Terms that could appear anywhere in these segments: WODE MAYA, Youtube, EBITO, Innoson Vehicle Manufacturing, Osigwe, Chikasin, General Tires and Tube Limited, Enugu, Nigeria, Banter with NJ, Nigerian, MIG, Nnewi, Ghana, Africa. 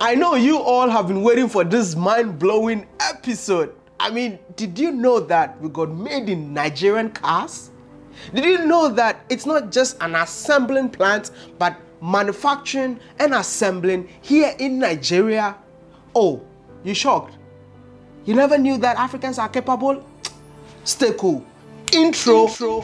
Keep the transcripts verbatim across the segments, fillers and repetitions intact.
I know you all have been waiting for this mind-blowing episode. I mean, did you know that we got made in Nigerian cars? Did you know that it's not just an assembling plant, but manufacturing and assembling here in Nigeria? Oh, you shocked? You never knew that Africans are capable? Stay cool. Intro. Intro.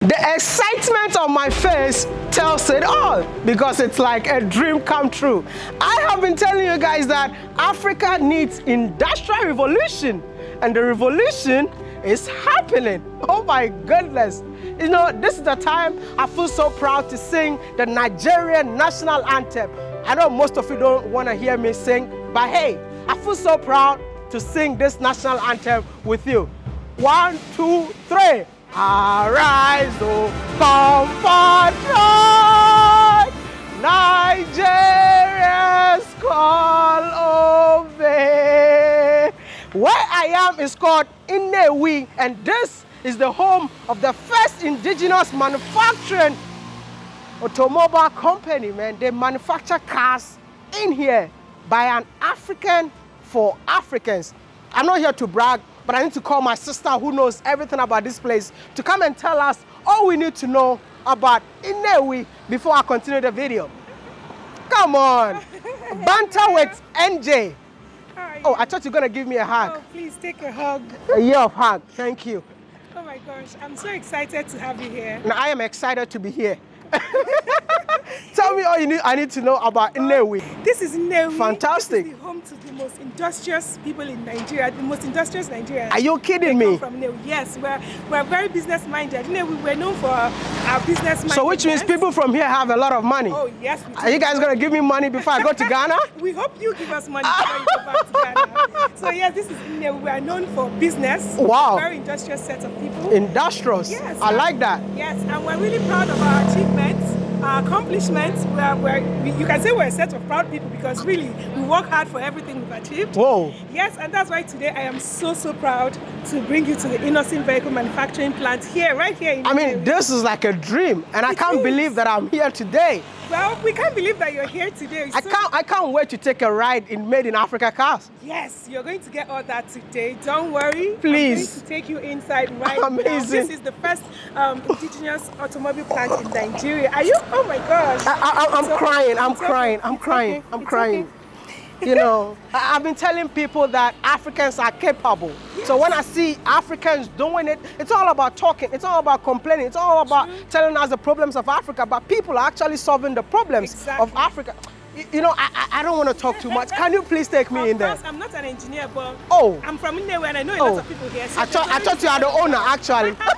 The excitement on my face tells it all because it's like a dream come true. I have been telling you guys that Africa needs industrial revolution, and the revolution is happening. Oh my goodness. You know, this is the time I feel so proud to sing the Nigerian national anthem. I know most of you don't want to hear me sing, but hey, I feel so proud to sing this national anthem with you. One, two, three. Arise, O comfort Lord, Nigeria's call obey. Where I am is called Nnewi, and this is the home of the first indigenous manufacturing automobile company, man. They manufacture cars in here by an African for Africans. I'm not here to brag, but I need to call my sister who knows everything about this place to come and tell us all we need to know about Nnewi before I continue the video. Come on. Banter with N J. Oh, I thought you were going to give me a hug. Oh, please take a hug. A year of hug. Thank you. Oh my gosh, I'm so excited to have you here. Now, I am excited to be here. Tell me all you need, I need to know about Nnewi. This is Nnewi. Fantastic. This is the home to the most industrious people in Nigeria, the most industrious Nigerians. Are you kidding me? From Nnewi. Yes, we're, we're very business-minded. Nnewi, we're known for our business-minded. So which means people from here have a lot of money. Oh, yes. We do. Are you guys going to give me money before I go to Ghana? We hope you give us money before you go back to Ghana. So yes, this is Nnewi. We are known for business. Wow. Very industrious set of people. Industrious. Yes. I like that. Yes, and we're really proud of our achievements. Our accomplishments, we're, we're, we, you can say we're a set of proud people because really, we work hard for everything we've achieved. Whoa. Yes, and that's why today I am so, so proud to bring you to the Innoson Vehicle Manufacturing plant here, right here in I mean, Nnewi. This is like a dream, and it I can't is. believe that I'm here today. Well, we can't believe that you're here today. So I, can't, I can't wait to take a ride in Made in Africa cars. Yes, you're going to get all that today. Don't worry. Please. I'm going to take you inside right Amazing. now. This is the first um, indigenous automobile plant in Nigeria. Are you? Oh my gosh. I, I, I'm, so, crying. I'm, so, crying. I'm crying. Okay. I'm it's crying. I'm crying. I'm crying. You know, I, I've been telling people that Africans are capable. Yes. So when I see Africans doing it, it's all about talking. It's all about complaining. It's all about True. telling us the problems of Africa. But people are actually solving the problems exactly. of Africa. You know, I, I don't want to talk too much. Can you please take me of in course, there? I'm not an engineer, but oh. I'm from Nnewi and I know a oh. lot of people here. So I, thought, I thought you are the owner, actually. I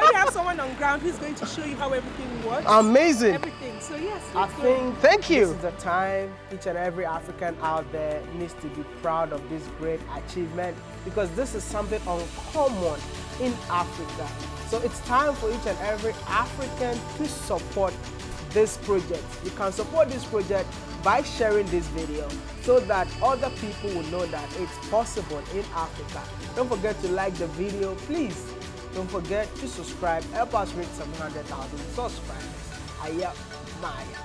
already have someone on ground who's going to show you how everything works. Amazing. Everything. So, yes. I think, thank you. This is the time each and every African out there needs to be proud of this great achievement because this is something uncommon in Africa. So, it's time for each and every African to support this project. You can support this project by sharing this video so that other people will know that it's possible in Africa. Don't forget to like the video, please. Don't forget to subscribe. Help us reach seven hundred thousand subscribers. Aya Maya.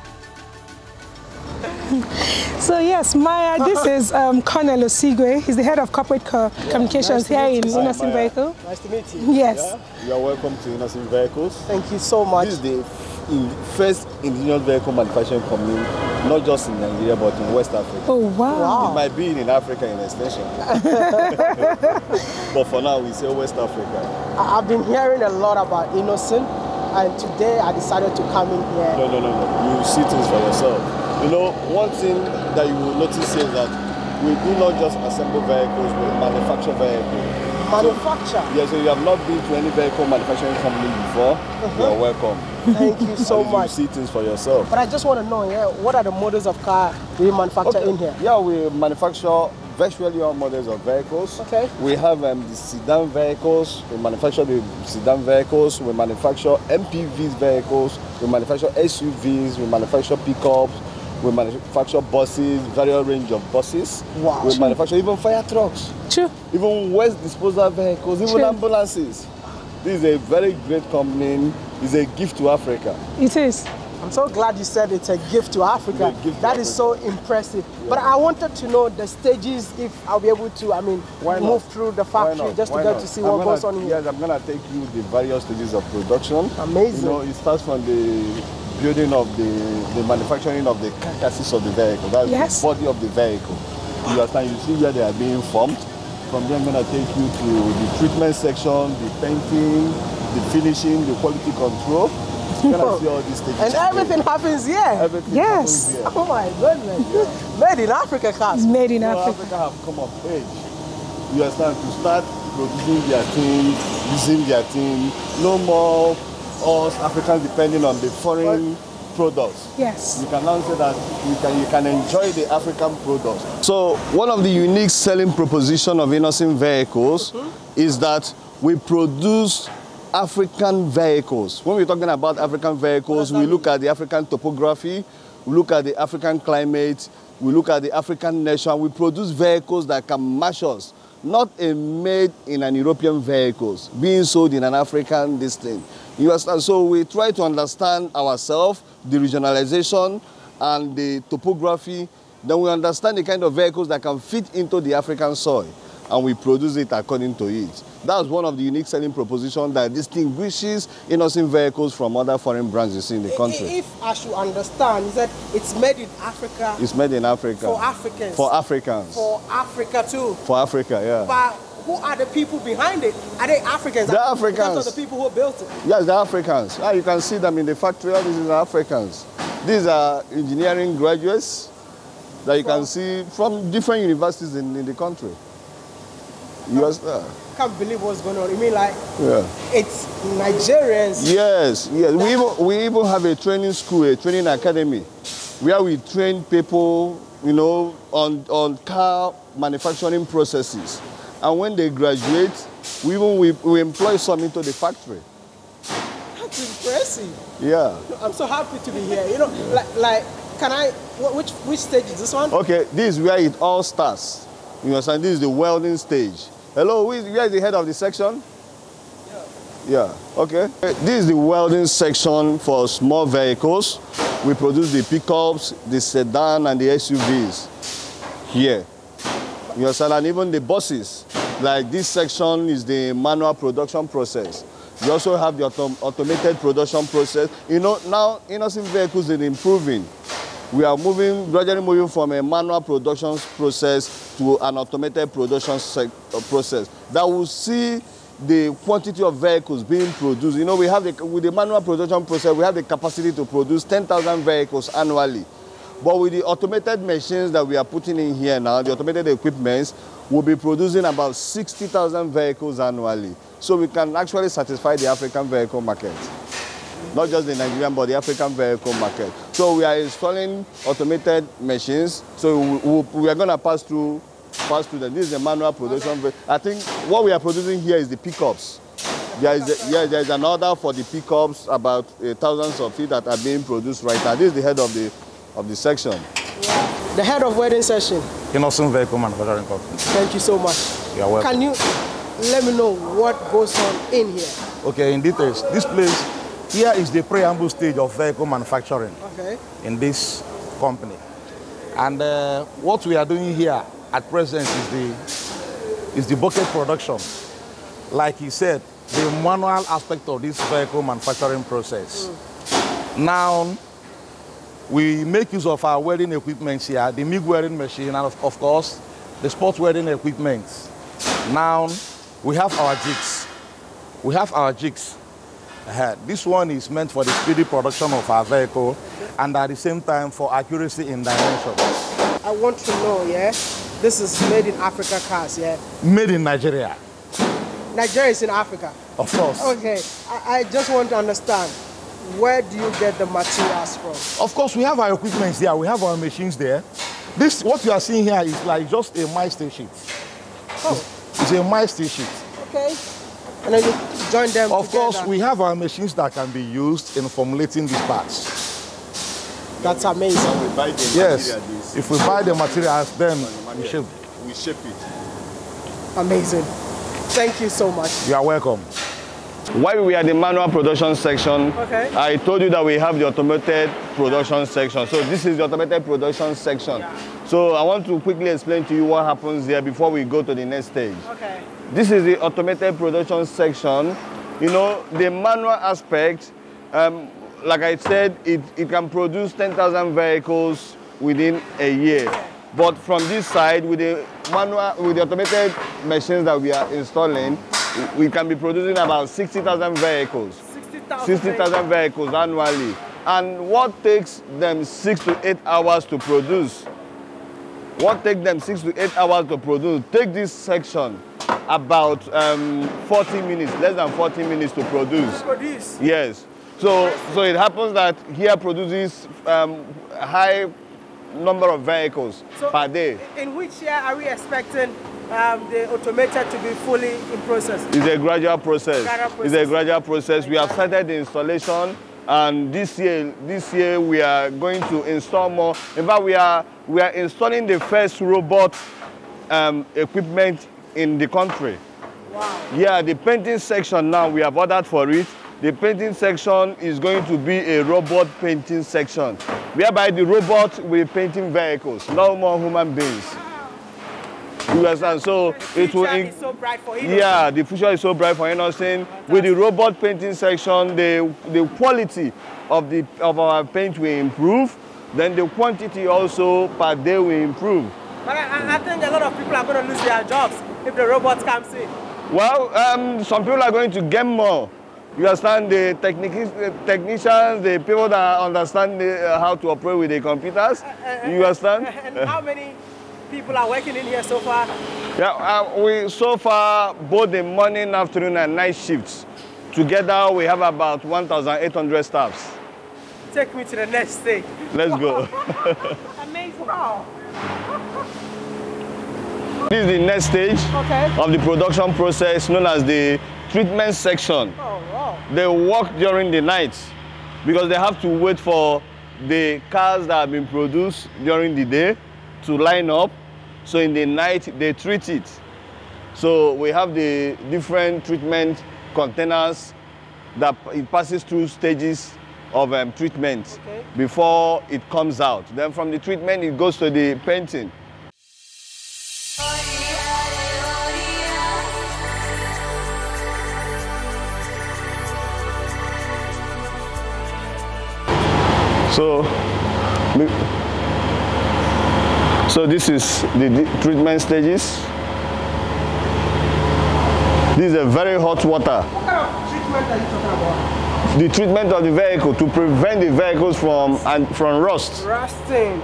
So yes, Maya, this is um, Colonel Osigwe. He's the head of corporate co yeah, communications nice here in Innoson Vehicle. Nice to meet you. Yes. Yeah, you are welcome to Innoson Vehicles. Thank you so much. This is the in first indigenous vehicle manufacturing commune, not just in Nigeria, but in West Africa. Oh, wow. wow. It might be in Africa in extension. But for now, we say West Africa. I've been hearing a lot about Innoson, and today I decided to come in here. No, no, no, no. You see things for yourself. You know, one thing that you will notice is that we do not just assemble vehicles, we manufacture vehicles. Manufacture? So, yeah, so you have not been to any vehicle manufacturing company before, uh-huh. You're welcome. Thank you so you much. You see things for yourself. But I just want to know, yeah, what are the models of car we manufacture okay. in here? Yeah, we manufacture virtually all models of vehicles. Okay. We have um, the sedan vehicles, we manufacture the sedan vehicles, we manufacture M P Vs vehicles, we manufacture S U Vs, we manufacture pickups. We manufacture buses, various range of buses. Wow. We True. manufacture even fire trucks. True. Even waste disposal vehicles, even True. ambulances. This is a very great company. It's a gift to Africa. It is. I'm so glad you said it's a gift to Africa. Gift to that Africa. Is so impressive. Yeah. But I wanted to know the stages, if I'll be able to, I mean, move through the factory just Why to get not? to see I'm what gonna, goes on here. Yes, I'm going to take you the various stages of production. Amazing. You know, it starts from the building of the, the manufacturing of the carcasses of the vehicle. That's yes. the body of the vehicle. You understand? You see where they are being formed. From there, I'm going to take you to the treatment section, the painting, the finishing, the quality control. You're going to see all these things. And everything happens here. Everything yes. happens here. Oh my goodness. Yeah. Made in Africa cars. Made in so Africa. Africa have come of age. You understand? To start producing their thing, using their thing. No more us Africans depending on the foreign products. Yes. You can now say that you can, you can enjoy the African products. So one of the unique selling proposition of Innoson Vehicles mm-hmm. is that we produce African vehicles. When we're talking about African vehicles, we look at the African topography, we look at the African climate, we look at the African nation. We produce vehicles that can match us. Not a made in an European vehicles, being sold in an African distinct. You understand? So we try to understand ourselves, the regionalization and the topography. Then we understand the kind of vehicles that can fit into the African soil, and we produce it according to it. That's one of the unique selling propositions that distinguishes Innoson Vehicles from other foreign brands in the country. If I should understand, is that it's made in Africa. It's made in Africa. For Africans. For Africans. For Africa too. For Africa, yeah. But who are the people behind it? Are they Africans? They're Africans. Those are the people who built it. Yes, they're Africans. Ah, you can see them in the factory. All these are Africans. These are engineering graduates that you from? can see from different universities in, in the country. You understand? I can't believe what's going on. I mean, like, yeah. it's Nigerians. Yes, yes. We even, we even have a training school, a training academy, where we train people, you know, on, on car manufacturing processes. And when they graduate, we even we, we employ some into the factory. That's impressive. Yeah. I'm so happy to be here. You know, yeah. like, like, can I, which, which stage is this one? Okay, this is where it all starts. You understand? This is the welding stage. Hello, who is, where is the head of the section? Yeah. Yeah, okay. This is the welding section for small vehicles. We produce the pickups, the sedan, and the S U Vs here. You understand? And even the buses. Like this section is the manual production process. You also have the autom automated production process. You know, now Innoson Vehicles is improving. We are moving, gradually moving from a manual production process to an automated production process that will see the quantity of vehicles being produced. You know, we have the, with the manual production process, we have the capacity to produce ten thousand vehicles annually. But with the automated machines that we are putting in here now, the automated equipments, we'll be producing about sixty thousand vehicles annually. So we can actually satisfy the African vehicle market. Not just the Nigerian, but the African vehicle market. So we are installing automated machines. So we, we, we are going to pass through, pass through them. This is a manual production. Okay. I think what we are producing here is the pickups. There is, a, yeah, there is an order for the pickups, about uh, thousands of it that are being produced right now. This is the head of the, of the section. Yeah. The head of welding section. Innoson Vehicle Manufacturing Company. Thank you so much. You are welcome. Can you let me know what goes on in here? Okay, in details. This place. Here is the preamble stage of vehicle manufacturing okay. in this company. And uh, what we are doing here at present is the, is the bucket production. Like he said, the manual aspect of this vehicle manufacturing process. Mm. Now, we make use of our welding equipment here, the MIG welding machine, and of, of course, the sport welding equipment. Now, we have our jigs. We have our jigs. Uh, this one is meant for the speedy production of our vehicle, and at the same time for accuracy in dimension. I want to know, yeah, this is made in Africa cars, yeah? Made in Nigeria. Nigeria is in Africa? Of course. Okay, I, I just want to understand. Where do you get the materials from? Of course, we have our equipment there. We have our machines there. This, what you are seeing here is like just a my steel sheet. Oh. It's a my steel sheet. Okay. And then you join them Of together. Course, we have our machines that can be used in formulating these parts. That's amazing. So we buy the yes. Materials. If we buy the materials, then the we, shape. we shape it. Amazing. Thank you so much. You are welcome. While we are in the manual production section, okay. I told you that we have the automated production section. So this is the automated production section. Yeah. So I want to quickly explain to you what happens here before we go to the next stage. Okay. This is the automated production section. You know, the manual aspect, um, like I said, it, it can produce ten thousand vehicles within a year. Okay. But from this side, with the manual, with the automated machines that we are installing, we can be producing about sixty thousand vehicles. sixty thousand vehicles annually. And what takes them six to eight hours to produce? What takes them six to eight hours to produce? Take this section about um, forty minutes, less than forty minutes to produce. Produce? Yes. So, so it happens that here produces um, high number of vehicles so per day. In which year are we expecting Um, the automated to be fully in process? It's a gradual process. Gradual process. It's a gradual process. Gradual. We have started the installation, and this year, this year we are going to install more. In fact, we are we are installing the first robot um, equipment in the country. Wow. Yeah, the painting section now we have ordered for it. The painting section is going to be a robot painting section, whereby the robot will be painting vehicles, no more human beings. You understand? So the it will. Is so bright for Innoson. Yeah, the future is so bright for Innoson. With the robot painting section, the the quality of the of our paint will improve. Then the quantity also per day will improve. But I, I think a lot of people are going to lose their jobs if the robot comes in. Well, um, some people are going to get more. You understand? The technicians, the, technicians, the people that understand the, uh, how to operate with the computers. Uh, uh, you understand? Uh, and how many people are working in here so far? Yeah, uh, we so far both the morning, afternoon, and night shifts. Together, we have about one thousand eight hundred staffs. Take me to the next stage. Let's go. Amazing. Wow. This is the next stage okay. of the production process, known as the treatment section. Oh, wow. They work during the night because they have to wait for the cars that have been produced during the day to line up, so in the night they treat it. So we have the different treatment containers that it passes through stages of um, treatment okay. before it comes out. Then from the treatment it goes to the painting. So So this is the treatment stages. This is a very hot water. What kind of treatment are you talking about? The treatment of the vehicle to prevent the vehicles from and from rust. Rusting.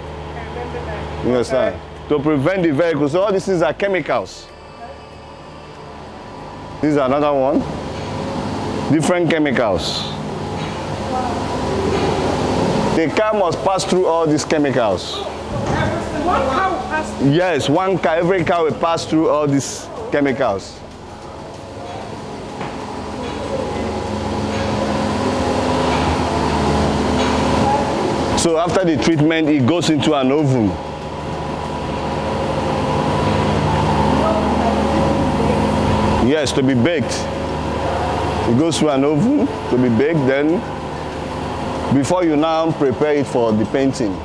You understand? Okay. To prevent the vehicles. So all these things are chemicals. This is another one. Different chemicals. Wow. The car must pass through all these chemicals. One car will pass through. Yes, one car, every car will pass through all these chemicals. So after the treatment, it goes into an oven. Yes, to be baked. It goes to an oven to be baked, then before you now prepare it for the painting.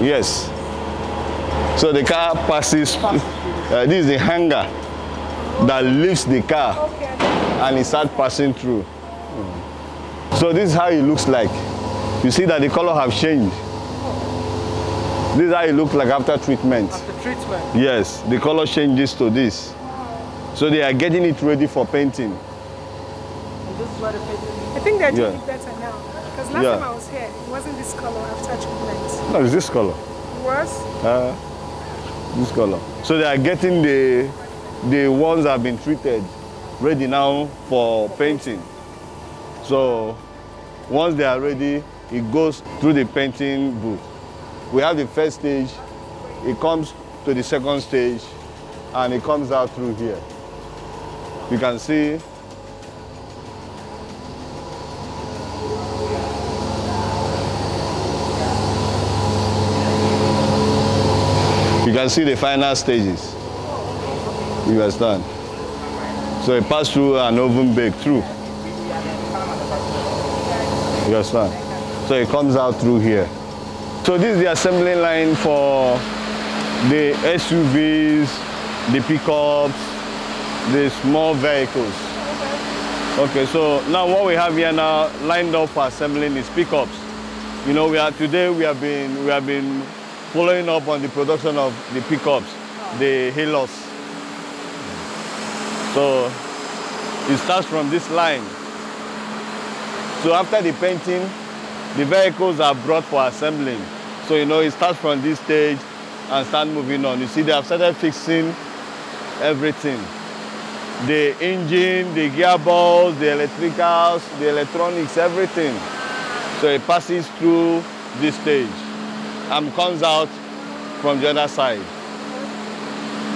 Yes. So the car passes. Uh, this is the hanger that lifts the car, okay. and it starts passing through. Mm. So this is how it looks like. You see that the color have changed. Oh. This is how it looks like after treatment. After treatment? Yes, the color changes to this. Oh. So they are getting it ready for painting. And this is what the painting. I think they're doing yeah. it better now. Because last yeah. time I was here, it wasn't this color after treatment. No, it's this color. It was? Uh, this color. So they are getting the, the ones that have been treated ready now for painting. So once they are ready, it goes through the painting booth. We have the first stage, it comes to the second stage, and it comes out through here. You can see You can see the final stages. You understand? So it passed through an oven bake through. You understand? So it comes out through here. So this is the assembly line for the S U Vs, the pickups, the small vehicles. Okay, so now what we have here now lined up for assembling is pickups. You know, we are today we have been we have been following up on the production of the pickups, the halos. So it starts from this line. So after the painting, the vehicles are brought for assembling. So you know, it starts from this stage and start moving on. You see, they have started fixing everything. The engine, the gearbox, the electricals, the electronics, everything. So it passes through this stage and comes out from the other side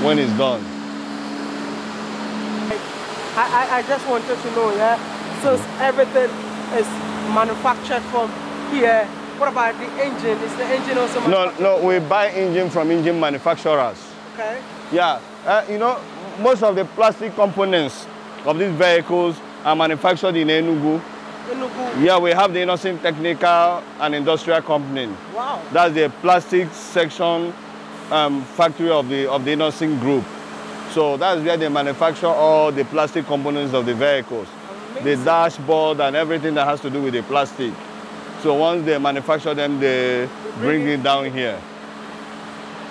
when it's done. I, I just wanted to know, yeah, so everything is manufactured from here. What about the engine? Is the engine also manufactured? No, no, we buy engine from engine manufacturers. Okay. Yeah, uh, you know, most of the plastic components of these vehicles are manufactured in Enugu. Enugu? Yeah, we have the Innoson Technical and Industrial Company. Wow. That's the plastic section um, factory of the, of the Innoson Group. So that's where they manufacture all the plastic components of the vehicles. Amazing. The dashboard and everything that has to do with the plastic. So once they manufacture them, they bring, bring it down here.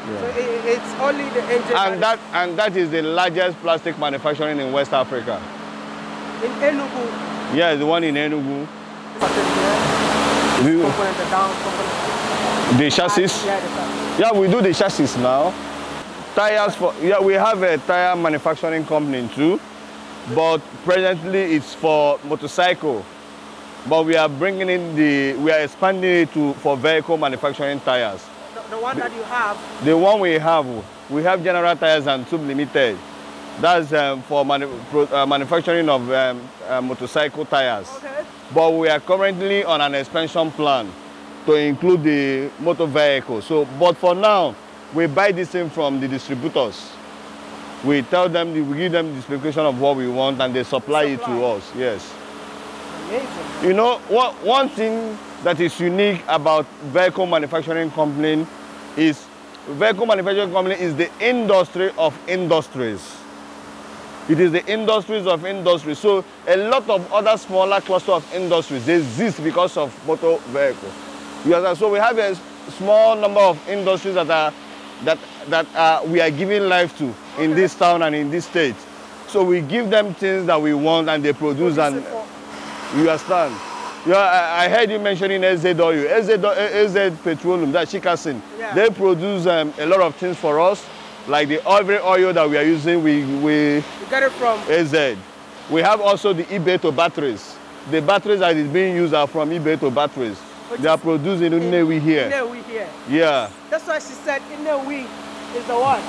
Yeah. So it's only the engine. And that, and that is the largest plastic manufacturing in West Africa. In Enugu? Yeah, the one in Enugu. The, down, the chassis? Yeah, yeah, we do the chassis now. Tires for, yeah, we have a tire manufacturing company too, but presently it's for motorcycle. But we are bringing in the, we are expanding it to, for vehicle manufacturing tires. The, the one that you have? The one we have, we have General Tires and Tube Limited. That's um, for manu pro, uh, manufacturing of um, uh, motorcycle tires. Okay. But we are currently on an expansion plan to include the motor vehicle. So, but for now, we buy this thing from the distributors. We tell them, we give them the specification of what we want, and they supply, supply. it to us, yes. Amazing. You know, what, one thing that is unique about vehicle manufacturing company is, vehicle manufacturing company is the industry of industries. It is the industries of industries. So a lot of other smaller clusters of industries, they exist because of motor vehicles. So we have a small number of industries that are that, that uh, we are giving life to in okay. this town and in this state. So we give them things that we want and they produce and you understand. Yeah, I, I heard you mentioning S Z W, S Z, S Z Petroleum, that's Chikasin. Yeah. They produce um, a lot of things for us, like the every oil that we are using, we, we, we get it from S Z. We have also the EBITO batteries. The batteries that is being used are from EBITO batteries. Which they are producing Nnewi here. Nnewi here. Yeah. That's why she said Nnewi is the one.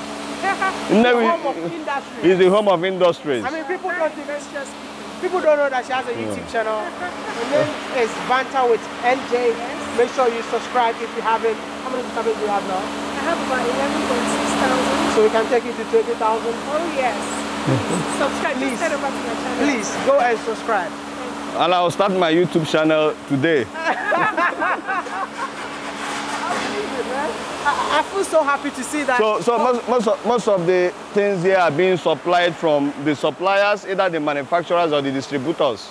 Nnewi home of industry. Is the home of industries. I mean, people don't even just people don't know that she has a yeah. YouTube channel. Her name is Banter with N J. Yes. Make sure you subscribe if you haven't. How many subscribers do you have now? I have about eleven point six thousand. So we can take it to twenty thousand. Oh yes. Subscribe. Please. Just over to my channel. Please go and subscribe. And I'll start my YouTube channel today. I, I feel so happy to see that. So, so most, most, of, most of the things here are being supplied from the suppliers, either the manufacturers or the distributors.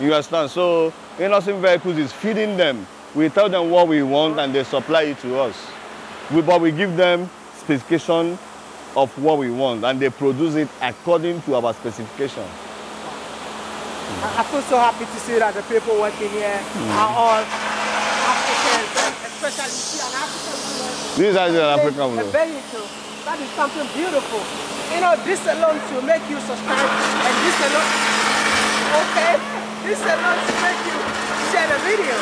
You understand? So Innoson Vehicles is feeding them. We tell them what we want and they supply it to us. We, but we give them specification of what we want and they produce it according to our specification. Mm. I feel so happy to see that the people working here mm. are all Africans, especially she an African woman. These are the African women. A vehicle. That is something beautiful. You know, this alone to make you subscribe and this alone, okay, this alone to make you share the video.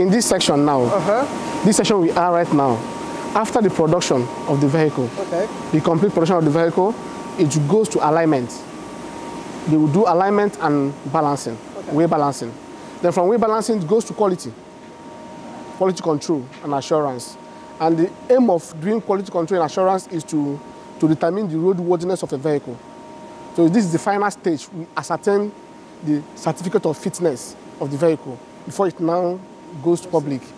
In this section now, uh-huh. this section we are right now, after the production of the vehicle, okay. the complete production of the vehicle, it goes to alignment. They will do alignment and balancing, okay. weight balancing. Then from weight balancing, it goes to quality, quality control and assurance. And the aim of doing quality control and assurance is to, to determine the roadworthiness of the vehicle. So this is the final stage. We ascertain the certificate of fitness of the vehicle before it now goes to public. So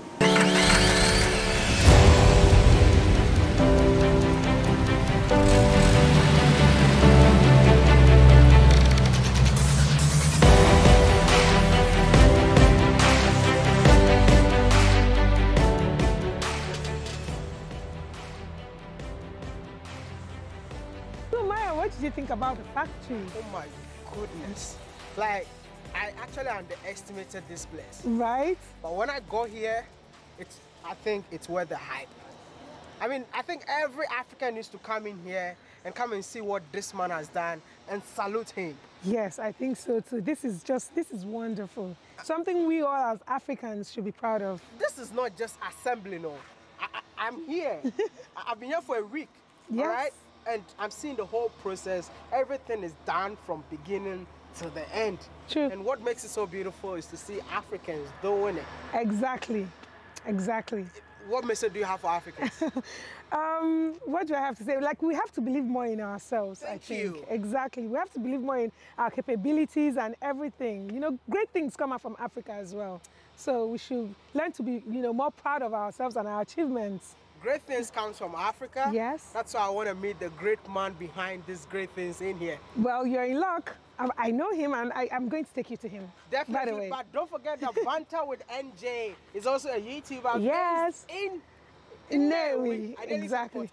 Maya, what did you think about the factory? Oh my goodness. Like, I actually underestimated this place. Right. But when I go here, it's, I think it's worth the hype. I mean, I think every African needs to come in here and come and see what this man has done and salute him. Yes, I think so too. This is just, this is wonderful. Something we all as Africans should be proud of. This is not just assembly, no. I, I, I'm here. I've been here for a week, yes. all right? And I'm seeing the whole process. Everything is done from beginning to the end. True. And what makes it so beautiful is to see Africans doing it. Exactly, exactly. What message do you have for Africans? um, what do I have to say? Like, we have to believe more in ourselves, Thank I think. You. Exactly. We have to believe more in our capabilities and everything. You know, great things come out from Africa as well. So we should learn to be, you know, more proud of ourselves and our achievements. Great things comes from Africa. Yes. That's why I want to meet the great man behind these great things in here. Well, you're in luck. I, I know him and I, I'm going to take you to him. Definitely. By the way. But don't forget that Banter with N J is also a YouTuber. Yes. In Nnewi. Exactly.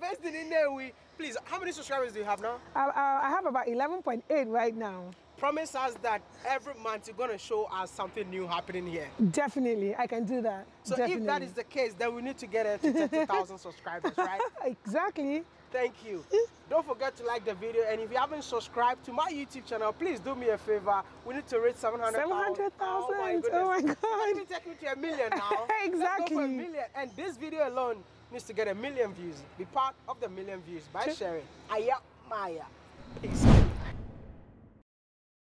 Based in Nnewi. Please, how many subscribers do you have now? I, I have about eleven point eight right now. Promise us that every month you're going to show us something new happening here. Definitely, I can do that. So Definitely. If that is the case, then we need to get it to thirty thousand subscribers, right? Exactly. Thank you. Don't forget to like the video. And if you haven't subscribed to my YouTube channel, please do me a favor. We need to reach seven hundred thousand. seven hundred thousand. Oh, my goodness. Oh my God. Let me take you to a million now. Exactly. Let's go for a million. And this video alone needs to get a million views. Be part of the million views by True. Sharing. Aya Maya. Peace.